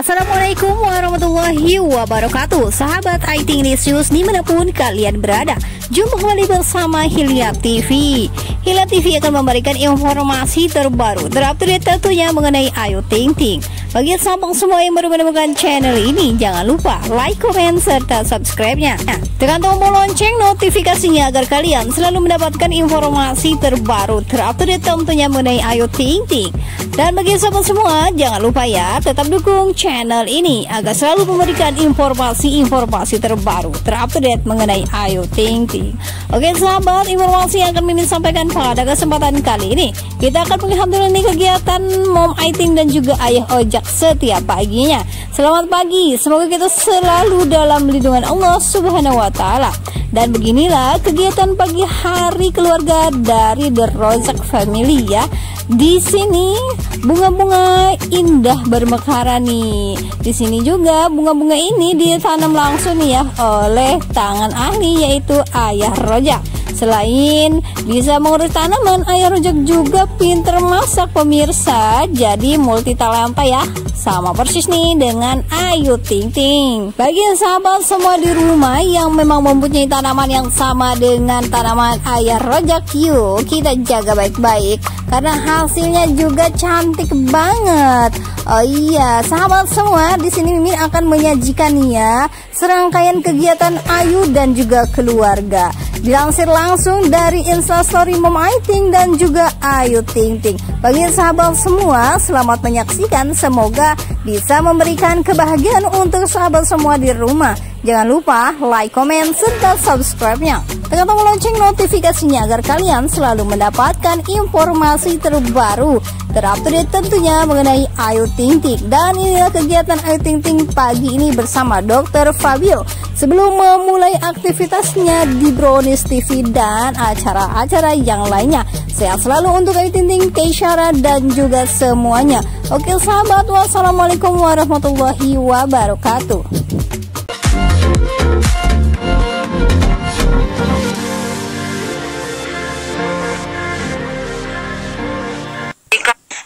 Assalamualaikum warahmatullahi wabarakatuh, sahabat Ayu Ting Ting News dimanapun kalian berada. Jumpa kembali bersama Hiliat TV. Hiliat TV akan memberikan informasi terbaru, terupdate tentunya mengenai Ayu Ting Ting. Bagi sahabat semua yang baru menemukan channel ini, jangan lupa like, comment, serta subscribe-nya. Tekan tombol lonceng notifikasinya agar kalian selalu mendapatkan informasi terbaru, terupdate tentunya mengenai Ayu Ting Ting. Dan bagi sahabat semua, jangan lupa ya, tetap dukung channel ini agar selalu memberikan informasi-informasi terbaru, terupdate mengenai Ayu Ting Ting. Oke sahabat, informasi yang akan mimin sampaikan pada kesempatan kali ini, kita akan menghadirkan kegiatan Mom Icing dan juga Ayah Rozak setiap paginya. Selamat pagi, semoga kita selalu dalam lindungan Allah Subhanahu wa Ta'ala. Dan beginilah kegiatan pagi hari keluarga dari The Rozak Family ya. Di sini bunga-bunga indah bermekara nih. Di sini juga bunga-bunga ini ditanam langsung nih ya oleh tangan ahli yaitu Ayah Rozak. Selain bisa mengurus tanaman, Ayah Rozak juga pinter masak pemirsa. Jadi multitalenta ya. Sama persis nih dengan Ayu Ting Ting. Bagi sahabat semua di rumah yang memang mempunyai tanaman yang sama dengan tanaman Ayah Rozak, yuk kita jaga baik-baik karena hasilnya juga cantik banget. Oh iya, sahabat semua, di sini mimin akan menyajikan ya serangkaian kegiatan Ayu dan juga keluarga. Dilansir langsung dari Instastory Mom Icing dan juga Ayu Ting Ting. Bagi sahabat semua, selamat menyaksikan. Semoga bisa memberikan kebahagiaan untuk sahabat semua di rumah. Jangan lupa like, comment, serta subscribe-nya. Tekan tombol lonceng notifikasinya agar kalian selalu mendapatkan informasi terbaru, terupdate tentunya mengenai Ayu Ting Ting. Dan inilah kegiatan Ayu Ting Ting pagi ini bersama Dr. Fabio sebelum memulai aktivitasnya di Bronis TV dan acara-acara yang lainnya. Sehat selalu untuk Ayu Ting Ting, Keisha, dan juga semuanya. Oke sahabat, wassalamualaikum warahmatullahi wabarakatuh.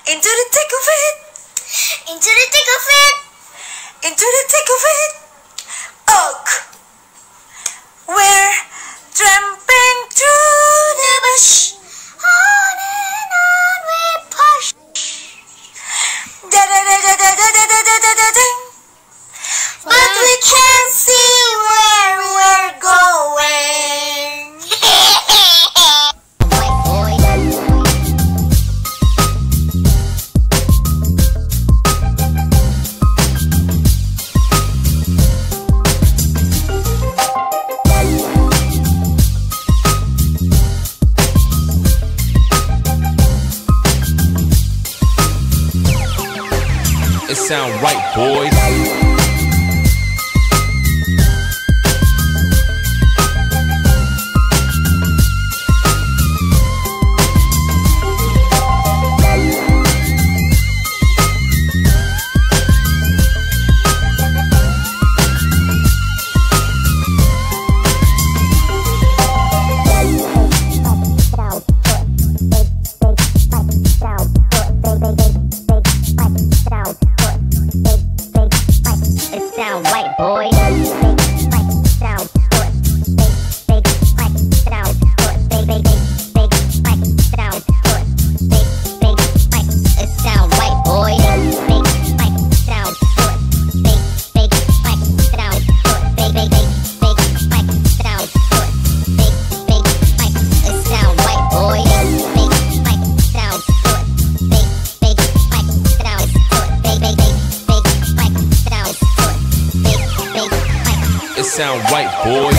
Into the thick of it. Oak, we're tramping through the bush. On and on we push. Da da da da da da da da da da da. But we can't see where we're going. It sound right, boys. Sound right, boys.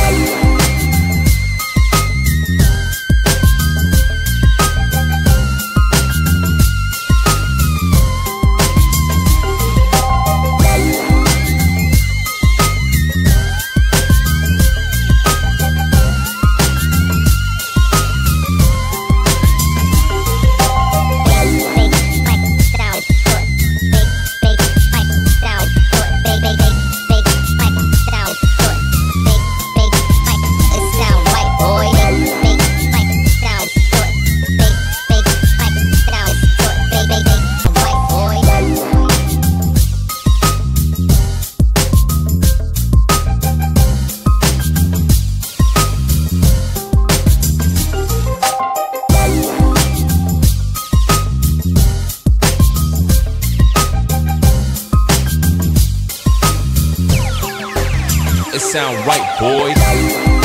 sound right, boys.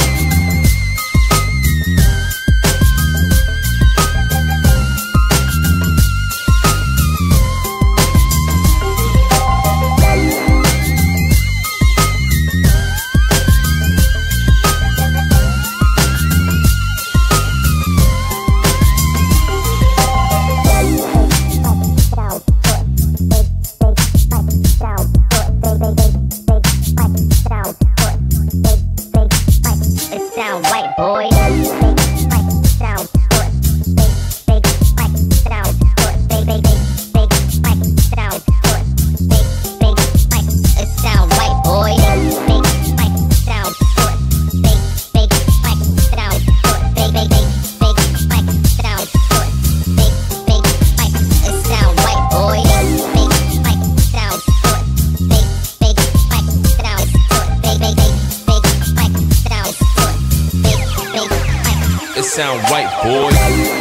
Sound right, boy.